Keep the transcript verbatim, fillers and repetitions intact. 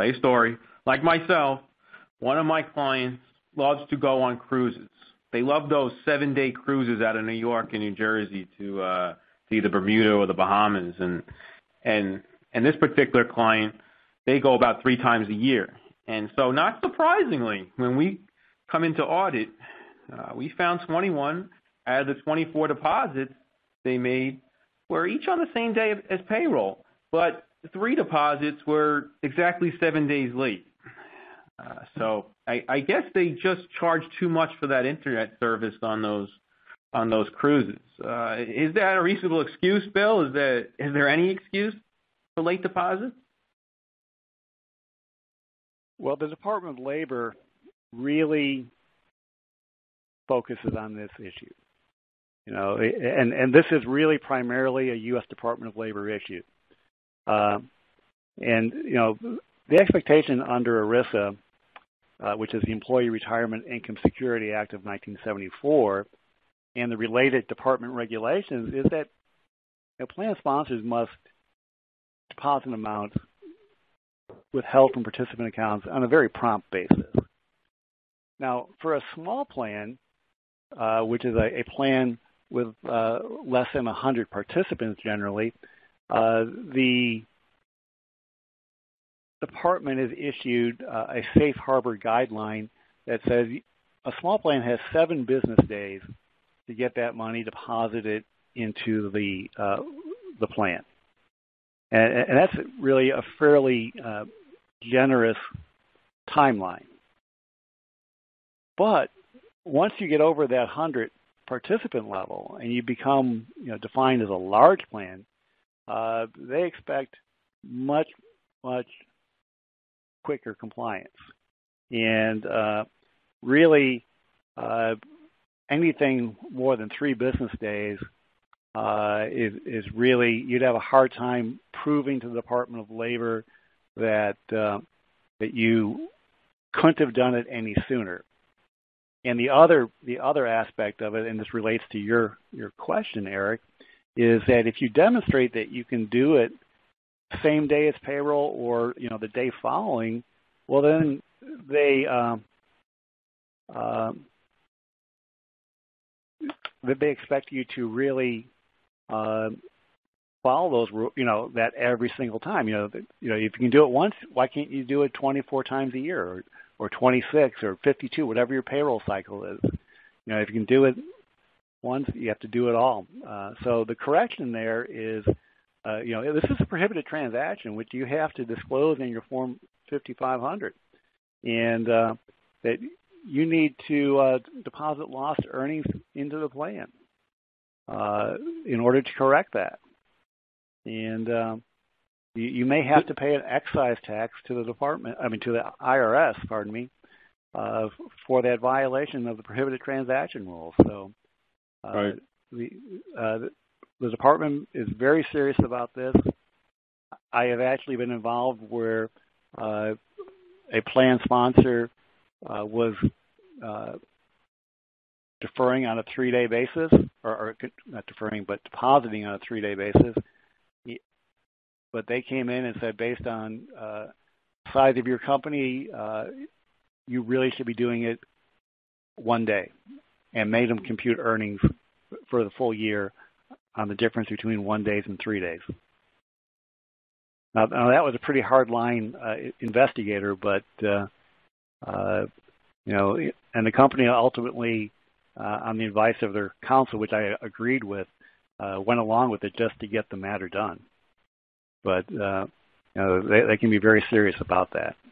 same story. Like myself, one of my clients loves to go on cruises. They love those seven-day cruises out of New York and New Jersey to uh, to either Bermuda or the Bahamas. And and and this particular client, they go about three times a year. And so, not surprisingly, when we come into audit, uh, we found twenty-one out of the twenty-four deposits they made were each on the same day as payroll, but three deposits were exactly seven days late. Uh, so I, I guess they just charge too much for that internet service on those on those cruises. Uh, is that a reasonable excuse, Bill? Is that is there any excuse for late deposits? Well, the Department of Labor really focuses on this issue, you know, and and this is really primarily a U S Department of Labor issue, uh, and you know, the expectation under ERISA, uh, which is the Employee Retirement Income Security Act of nineteen seventy-four, and the related department regulations, is that you know, plan sponsors must deposit amounts withheld from participant accounts on a very prompt basis. Now, for a small plan, uh, which is a, a plan with uh, less than one hundred participants generally, uh, the department has issued uh, a safe harbor guideline that says a small plan has seven business days to get that money deposited into the, uh, the plan. And, and that's really a fairly uh, generous timeline. But once you get over that one hundred participant level and you become you know, defined as a large plan, uh, they expect much, much quicker compliance. And uh, really, uh, anything more than three business days uh, is, is really, you'd have a hard time proving to the Department of Labor that, uh, that you couldn't have done it any sooner. And the other, the other aspect of it, and this relates to your, your question, Eric, is that if you demonstrate that you can do it same day as payroll or, you know, the day following, well, then they, um, uh, they expect you to really uh, follow those, you know, that every single time. You know, that, you know, if you can do it once, why can't you do it twenty-four times a year or, or twenty-six or fifty-two, whatever your payroll cycle is? You know, if you can do it once, you have to do it all. Uh, so the correction there is, Uh, you know, this is a prohibited transaction, which you have to disclose in your Form fifty-five hundred, and uh, that you need to uh, deposit lost earnings into the plan uh, in order to correct that. And um, you, you may have to pay an excise tax to the department, I mean to the I R S, pardon me, uh, for that violation of the prohibited transaction rules. So uh, right. the, uh, the The department is very serious about this. I have actually been involved where uh, a plan sponsor uh, was uh, deferring on a three-day basis, or, or not deferring, but depositing on a three-day basis. But they came in and said, based on uh, size of your company, uh, you really should be doing it one day, and made them compute earnings for the full year on the difference between one days and three days. Now, now that was a pretty hard line uh, investigator, but uh, uh, you know, and the company ultimately, uh, on the advice of their counsel, which I agreed with, uh, went along with it just to get the matter done. But uh, you know, they, they can be very serious about that.